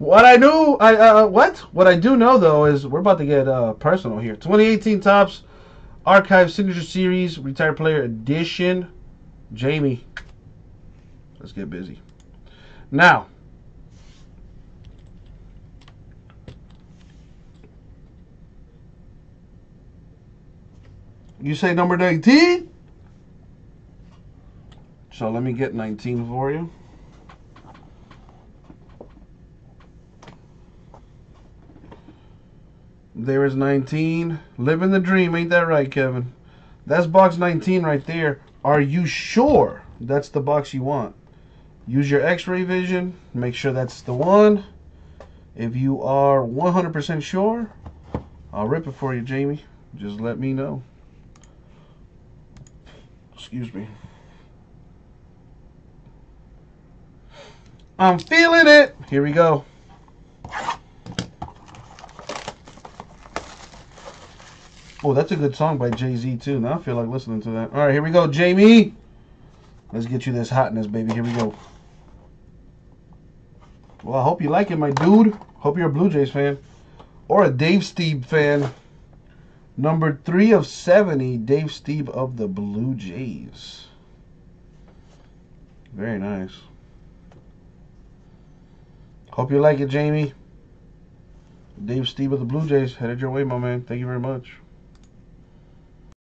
What I do know though is we're about to get personal here. 2018 Topps Archive Signature Series Retired Player Edition, Jamie. Let's get busy. Now, you say number 19? So let me get 19 for you. There is 19. Living the dream. Ain't that right, Kevin? That's box 19 right there. Are you sure that's the box you want? Use your x-ray vision. Make sure that's the one. If you are 100% sure, I'll rip it for you, Jamie. Just let me know. Excuse me. I'm feeling it. Here we go. Oh, that's a good song by Jay-Z, too. Now I feel like listening to that. All right, here we go, Jamie. Let's get you this hotness, baby. Here we go. Well, I hope you like it, my dude. Hope you're a Blue Jays fan or a Dave Stieb fan. Number 3 of 70, Dave Stieb of the Blue Jays. Very nice. Hope you like it, Jamie. Dave Stieb of the Blue Jays. Headed your way, my man. Thank you very much.